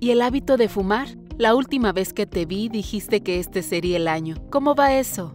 ¿Y el hábito de fumar? La última vez que te vi dijiste que este sería el año. ¿Cómo va eso?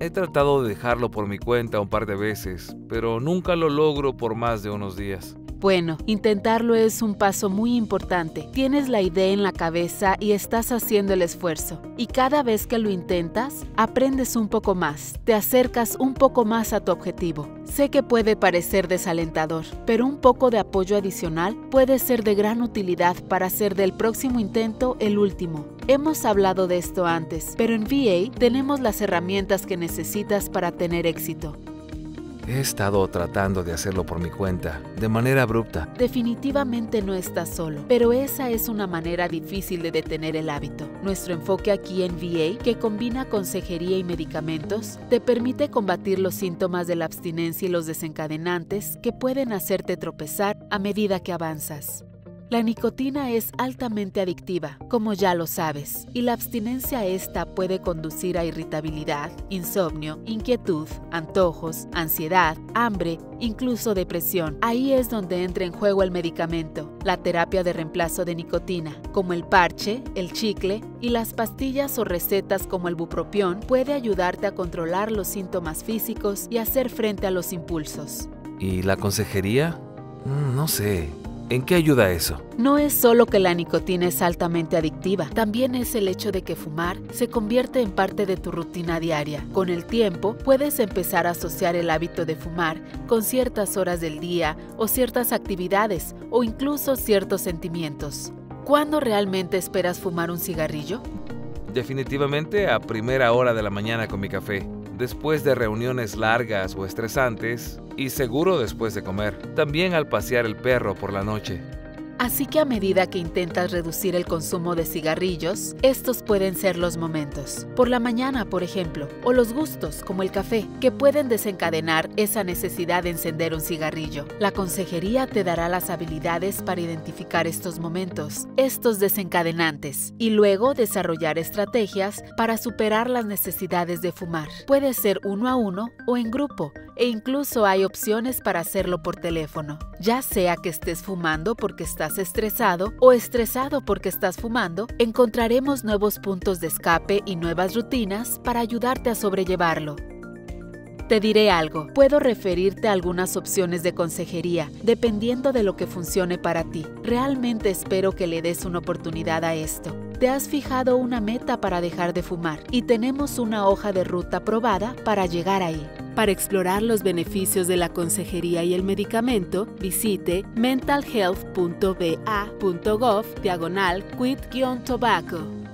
He tratado de dejarlo por mi cuenta un par de veces, pero nunca lo logro por más de unos días. Bueno, intentarlo es un paso muy importante. Tienes la idea en la cabeza y estás haciendo el esfuerzo. Y cada vez que lo intentas, aprendes un poco más, te acercas un poco más a tu objetivo. Sé que puede parecer desalentador, pero un poco de apoyo adicional puede ser de gran utilidad para hacer del próximo intento el último. Hemos hablado de esto antes, pero en VA tenemos las herramientas que necesitas para tener éxito. He estado tratando de hacerlo por mi cuenta, de manera abrupta. Definitivamente no estás solo, pero esa es una manera difícil de detener el hábito. Nuestro enfoque aquí en VA, que combina consejería y medicamentos, te permite combatir los síntomas de la abstinencia y los desencadenantes que pueden hacerte tropezar a medida que avanzas. La nicotina es altamente adictiva, como ya lo sabes, y la abstinencia a esta puede conducir a irritabilidad, insomnio, inquietud, antojos, ansiedad, hambre, incluso depresión. Ahí es donde entra en juego el medicamento, la terapia de reemplazo de nicotina, como el parche, el chicle y las pastillas o recetas como el bupropión, puede ayudarte a controlar los síntomas físicos y hacer frente a los impulsos. ¿Y la consejería? No sé. ¿En qué ayuda eso? No es solo que la nicotina es altamente adictiva, también es el hecho de que fumar se convierte en parte de tu rutina diaria. Con el tiempo, puedes empezar a asociar el hábito de fumar con ciertas horas del día o ciertas actividades o incluso ciertos sentimientos. ¿Cuándo realmente esperas fumar un cigarrillo? Definitivamente a primera hora de la mañana con mi café. Después de reuniones largas o estresantes y seguro después de comer, también al pasear el perro por la noche. Así que a medida que intentas reducir el consumo de cigarrillos, estos pueden ser los momentos, por la mañana por ejemplo, o los gustos como el café, que pueden desencadenar esa necesidad de encender un cigarrillo. La consejería te dará las habilidades para identificar estos momentos, estos desencadenantes, y luego desarrollar estrategias para superar las necesidades de fumar. Puede ser uno a uno o en grupo, e incluso hay opciones para hacerlo por teléfono, ya sea que estés fumando porque estás estresado o estresado porque estás fumando, encontraremos nuevos puntos de escape y nuevas rutinas para ayudarte a sobrellevarlo. Te diré algo, puedo referirte a algunas opciones de consejería, dependiendo de lo que funcione para ti. Realmente espero que le des una oportunidad a esto. Te has fijado una meta para dejar de fumar y tenemos una hoja de ruta probada para llegar ahí. Para explorar los beneficios de la consejería y el medicamento, visite mentalhealth.va.gov/quit-tobacco.